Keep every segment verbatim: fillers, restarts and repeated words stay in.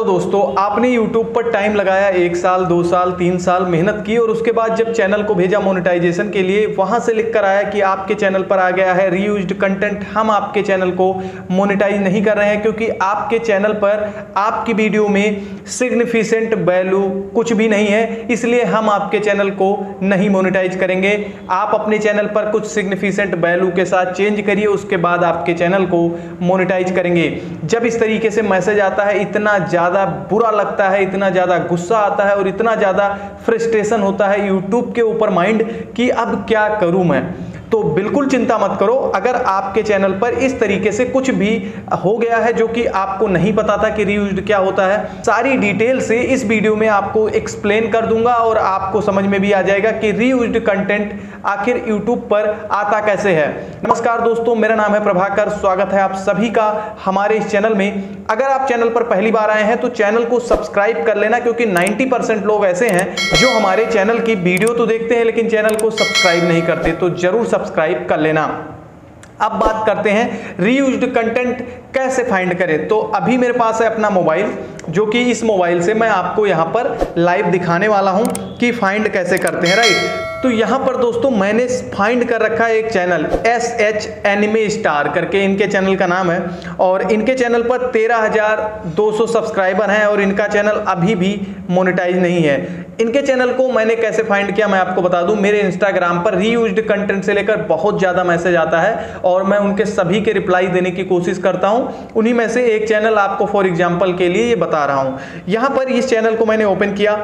तो दोस्तों आपने YouTube पर टाइम लगाया, एक साल दो साल तीन साल मेहनत की और उसके बाद जब चैनल को भेजा मोनेटाइजेशन के लिए, वहाँ से लिख कर आया कि आपके चैनल पर आ गया है रीयूज्ड कंटेंट, हम आपके चैनल को मोनेटाइज नहीं कर रहे हैं क्योंकि आपके चैनल पर आपकी वीडियो में सिग्निफिकेंट वैल्यू कुछ भी नहीं है, इसलिए हम आपके चैनल को नहीं मोनेटाइज करेंगे। आप अपने चैनल पर कुछ सिग्निफिकेंट वैल्यू के साथ चेंज करिए, उसके बाद आपके चैनल को मोनेटाइज करेंगे। जब इस तरीके से मैसेज आता है, इतना ज़्यादा बुरा लगता है, इतना ज़्यादा गुस्सा आता है और इतना ज़्यादा फ्रस्ट्रेशन होता है यूट्यूब के ऊपर माइंड कि अब क्या करूं मैं। तो बिल्कुल चिंता मत करो, अगर आपके चैनल पर इस तरीके से कुछ भी हो गया है जो कि आपको नहीं पता था कि रीयूज्ड क्या होता है, सारी डिटेल से इस वीडियो में आपको एक्सप्लेन कर दूंगा और आपको समझ में भी आ जाएगा कि रीयूज्ड कंटेंट आखिर YouTube पर आता कैसे है। नमस्कार दोस्तों, मेरा नाम है प्रभाकर, स्वागत है आप सभी का हमारे इस चैनल में। अगर आप चैनल पर पहली बार आए हैं तो चैनल को सब्सक्राइब कर लेना क्योंकि नब्बे परसेंट लोग ऐसे हैं जो हमारे चैनल की वीडियो तो देखते हैं लेकिन चैनल को सब्सक्राइब नहीं करते, तो जरूर सब्सक्राइब कर लेना। अब बात करते हैं रीयूज्ड कंटेंट कैसे फाइंड करें। तो अभी मेरे पास है अपना मोबाइल, जो कि इस मोबाइल से मैं आपको यहाँ पर लाइव दिखाने वाला हूँ कि फाइंड कैसे करते हैं, राइट। तो यहाँ पर दोस्तों मैंने फाइंड कर रखा है एक channel S H anime star करके, इनके चैनल का नाम है और इनके चैनल पर तेरह हज़ार दो सौ सब्सक्राइबर हैं और इनका चैनल अभी भी मोनेटाइज नहीं है। इनके चैनल को मैंने कैसे फाइंड किया मैं आपको बता दूं। मेरे इंस्टाग्राम पर रीयूज्ड कंटेंट से लेकर बहुत ज़्यादा मैसेज आता है और मैं उनके सभी के रिप्लाई देने की कोशिश करता हूँ। उन्हीं में से एक चैनल आपको फॉर एग्जाम्पल के लिए ये बता रहा हूँ। यहाँ पर इस चैनल को मैंने ओपन किया।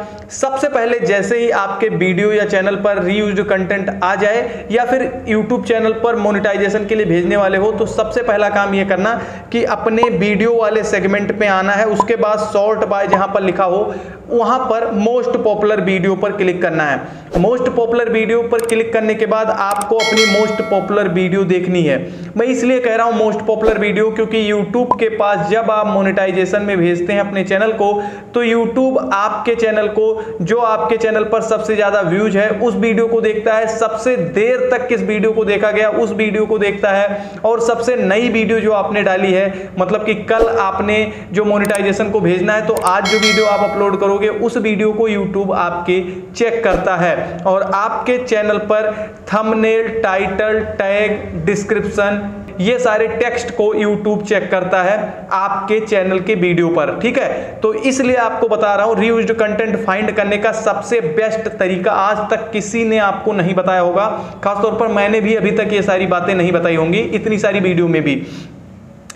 सबसे पहले जैसे ही आपके वीडियो या चैनल पर रीयूज्ड कंटेंट आ जाए या फिर यूट्यूब चैनल पर मोनेटाइजेशन के लिए भेजने वाले हो, तो सबसे पहला काम यह करना कि अपने वीडियो वाले सेगमेंट पे आना है। उसके बाद सॉर्ट बाय जहां पर लिखा हो वहां पर मोस्ट पॉपुलर वीडियो पर क्लिक करना है। मोस्ट पॉपुलर वीडियो पर क्लिक करने के बाद आपको अपनी मोस्ट पॉपुलर वीडियो देखनी है। मैं इसलिए कह रहा हूं मोस्ट पॉपुलर वीडियो क्योंकि यूट्यूब के पास जब आप मोनेटाइजेशन में भेजते हैं अपने चैनल को, तो यूट्यूब आपके चैनल को, जो आपके चैनल पर सबसे ज्यादा व्यूज है उस वीडियो वीडियो को देखता है, सबसे देर तक किस वीडियो को देखा गया उस वीडियो को देखता है, और सबसे नई वीडियो जो आपने डाली है, मतलब कि कल आपने जो मोनेटाइजेशन को भेजना है तो आज जो वीडियो आप अपलोड करोगे उस वीडियो को यूट्यूब आपके चेक करता है और आपके चैनल पर थंबनेल, टाइटल, टैग, डिस्क्रिप्शन, ये सारे टेक्स्ट को यूट्यूब चेक करता है आपके चैनल के वीडियो पर, ठीक है। तो इसलिए आपको बता रहा हूँ रीयूज्ड कंटेंट फाइंड करने का सबसे बेस्ट तरीका आज तक किसी ने आपको नहीं बताया होगा, खासतौर पर मैंने भी अभी तक ये सारी बातें नहीं बताई होंगी इतनी सारी वीडियो में भी।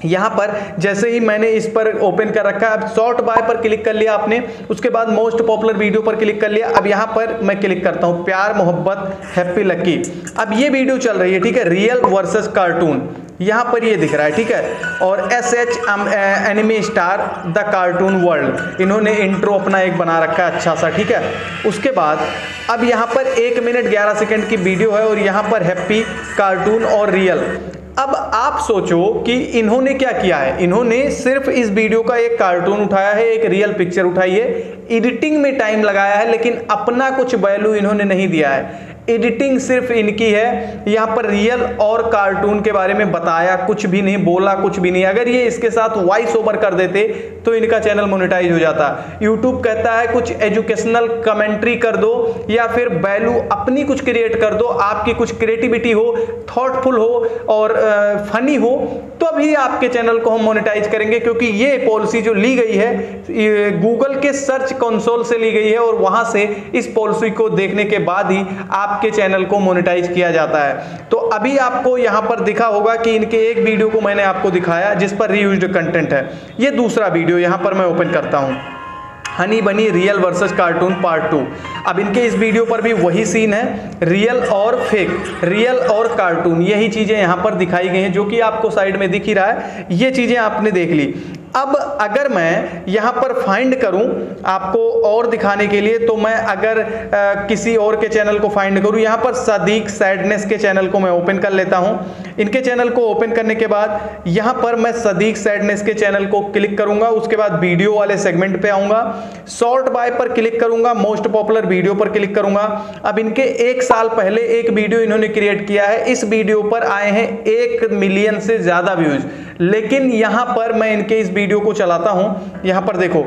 यहाँ पर जैसे ही मैंने इस पर ओपन कर रखा है, अब सॉर्ट बाय पर क्लिक कर लिया आपने, उसके बाद मोस्ट पॉपुलर वीडियो पर क्लिक कर लिया। अब यहाँ पर मैं क्लिक करता हूँ प्यार मोहब्बत हैप्पी लकी। अब ये वीडियो चल रही है, ठीक है, रियल वर्सेस कार्टून, यहाँ पर ये दिख रहा है, ठीक है। और S H anime star the cartoon world, इन्होंने इंट्रो अपना एक बना रखा है अच्छा सा, ठीक है। उसके बाद अब यहाँ पर एक मिनट ग्यारह सेकेंड की वीडियो है और यहाँ पर हैप्पी, कार्टून और रियल। अब आप सोचो कि इन्होंने क्या किया है, इन्होंने सिर्फ इस वीडियो का एक कार्टून उठाया है, एक रियल पिक्चर उठाई है, एडिटिंग में टाइम लगाया है लेकिन अपना कुछ वैल्यू इन्होंने नहीं दिया है। एडिटिंग सिर्फ इनकी है, यहाँ पर रियल और कार्टून के बारे में बताया कुछ भी नहीं, बोला कुछ भी नहीं। अगर ये इसके साथ वॉइस ओवर कर देते तो इनका चैनल मोनेटाइज हो जाता। यूट्यूब कहता है कुछ एजुकेशनल कमेंट्री कर दो या फिर वैल्यू अपनी कुछ क्रिएट कर दो, आपकी कुछ क्रिएटिविटी हो, थॉटफुल हो और फनी हो, तो भी आपके चैनल को हम मोनेटाइज करेंगे, क्योंकि ये पॉलिसी जो ली गई है गूगल के सर्च कंसोल से ली गई है और वहां से इस पॉलिसी को देखने के बाद ही आप के चैनल को मोनेटाइज किया जाता है। तो अभी आपको यहां पर दिखा होगा कि इनके एक वीडियो को मैंने आपको दिखाया जिस पर रीयूज्ड कंटेंट है, ये दूसरा वीडियो यहां पर मैं ओपन करता हूं, honey bunny real versus cartoon part two. अब इनके इस वीडियो पर भी वही सीन है, रियल और फेक, रियल और कार्टून, यही चीजें यहां पर दिखाई गई हैं जो कि आपको साइड में दिख ही रहा है, ये चीजें आपने देख ली। अब अगर मैं यहाँ पर फाइंड करूँ आपको और दिखाने के लिए, तो मैं अगर आ, किसी और के चैनल को फाइंड करूँ, यहाँ पर सदीक सैडनेस के चैनल को मैं ओपन कर लेता हूँ। इनके चैनल को ओपन करने के बाद यहाँ पर मैं सदीक सैडनेस के चैनल को क्लिक करूँगा, उसके बाद वीडियो वाले सेगमेंट पे आऊँगा, सॉर्ट बाय पर क्लिक करूँगा, मोस्ट पॉपुलर वीडियो पर क्लिक करूँगा। अब इनके एक साल पहले एक वीडियो इन्होंने क्रिएट किया है, इस वीडियो पर आए हैं एक मिलियन से ज़्यादा व्यूज़, लेकिन यहाँ पर मैं इनके इस वीडियो को चलाता हूं, यहां पर देखो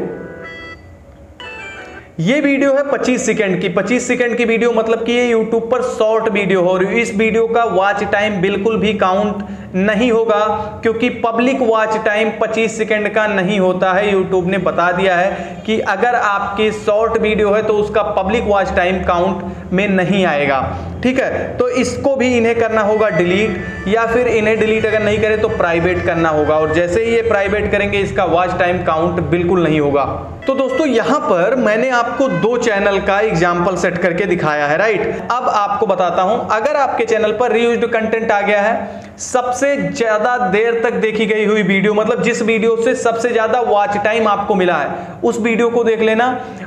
ये वीडियो है पच्चीस सेकंड की, पच्चीस सेकंड की वीडियो मतलब कि ये यूट्यूब पर शॉर्ट वीडियो हो रही है। इस वीडियो का वॉच टाइम बिल्कुल भी काउंट नहीं होगा क्योंकि पब्लिक वॉच टाइम पच्चीस सेकंड का नहीं होता है। यूट्यूब ने बता दिया है कि अगर आपकी शॉर्ट वीडियो है तो उसका पब्लिक वॉच टाइम काउंट में नहीं आएगा, ठीक है। तो इसको भी इन्हें करना होगा डिलीट, या फिर इन्हें डिलीट अगर नहीं करें तो प्राइवेट करना होगा, और जैसे ही ये प्राइवेट करेंगे इसका वॉच टाइम काउंट बिल्कुल नहीं होगा। तो दोस्तों यहाँ पर मैंने आपको दो चैनल का एग्जाम्पल सेट करके दिखाया है, राइट। अब आपको बताता हूं, अगर आपके चैनल पर रीयूज्ड कंटेंट आ गया है, सबसे ज्यादा देर तक देखी गई हुई वीडियो, मतलब जिस वीडियो से सबसे ज्यादा वॉच टाइम आपको मिला है उस वीडियो को देख लेना।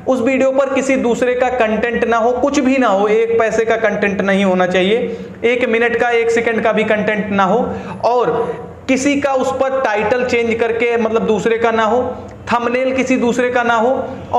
उस वीडियो पर किसी दूसरे का कंटेंट ना हो, कुछ भी ना हो, एक पैसे का कंटेंट नहीं होना चाहिए, एक मिनट का एक सेकेंड का भी कंटेंट ना हो, और किसी का उस पर टाइटल चेंज करके मतलब दूसरे का ना हो, थंबनेल किसी दूसरे का ना हो,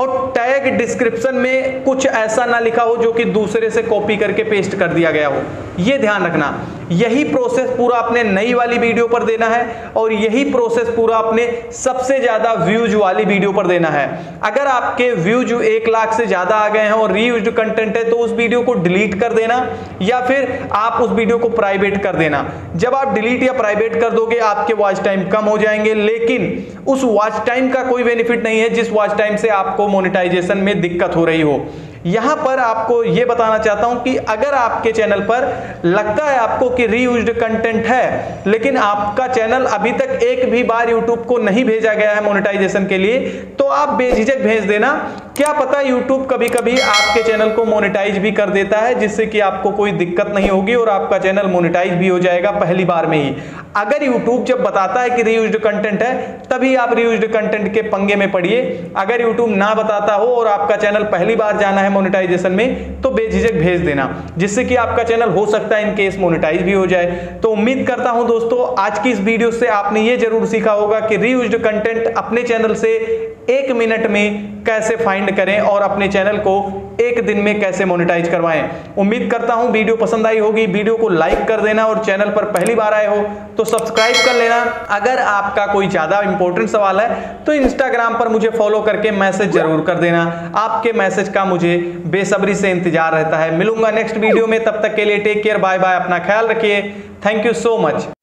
और टैग डिस्क्रिप्शन में कुछ ऐसा ना लिखा हो जो कि दूसरे से कॉपी करके पेस्ट कर दिया गया हो। ये ध्यान रखना, यही प्रोसेस पूरा अपने नई वाली वीडियो पर देना है, और यही प्रोसेस पूरा अपने सबसे ज़्यादा व्यूज वाली वीडियो पर देना है। अगर आपके व्यूज एक लाख से ज़्यादा आ गए हैं और रीयूज्ड कंटेंट है तो उस वीडियो को डिलीट कर देना, या फिर आप उस वीडियो को प्राइवेट कर देना। जब आप डिलीट या प्राइवेट कर दोगे आपके वॉच टाइम कम हो जाएंगे, लेकिन उस वॉच टाइम का कोई बेनिफिट नहीं है जिस वॉच टाइम से आपको मोनेटाइजेशन में दिक्कत हो रही हो। यहां पर आपको यह बताना चाहता हूं कि अगर आपके चैनल पर लगता है आपको कि रीयूज्ड कंटेंट है, लेकिन आपका चैनल अभी तक एक भी बार यूट्यूब को नहीं भेजा गया है मोनेटाइजेशन के लिए, तो आप बेझिझक भेज देना। क्या पता यूट्यूब कभी कभी आपके चैनल को मोनेटाइज भी कर देता है, जिससे कि आपको कोई दिक्कत नहीं होगी और आपका चैनल मोनेटाइज भी हो जाएगा पहली बार में ही। अगर यूट्यूब जब बताता है कि रीयूज्ड कंटेंट है तभी आप रीयूज्ड कंटेंट के पंगे में पड़िए। अगर यूट्यूब ना बताता हो और आपका चैनल पहली बार जाना है मोनेटाइजेशन में तो बेझिझक भेज देना, जिससे कि आपका चैनल हो सकता है इन केस मोनेटाइज भी हो जाए। तो उम्मीद करता हूं दोस्तों आज की इस वीडियो से आपने ये जरूर सीखा होगा कि रीयूज्ड कंटेंट अपने चैनल से एक मिनट में कैसे फाइंड करें और अपने चैनल को एक दिन में कैसे मोनेटाइज करवाएं। उम्मीद करता हूं वीडियो पसंद आई होगी। वीडियो को लाइक कर देना, और चैनल पर पहली बार आए हो तो सब्सक्राइब कर लेना। अगर आपका कोई ज़्यादा इंपॉर्टेंट सवाल है तो इंस्टाग्राम पर मुझे फॉलो करके मैसेज जरूर कर देना। आपके मैसेज का मुझे बेसब्री से इंतजार रहता है। मिलूंगा नेक्स्ट वीडियो में, तब तक के लिए टेक केयर, बाय बाय, अपना ख्याल रखिए। Thank you so much.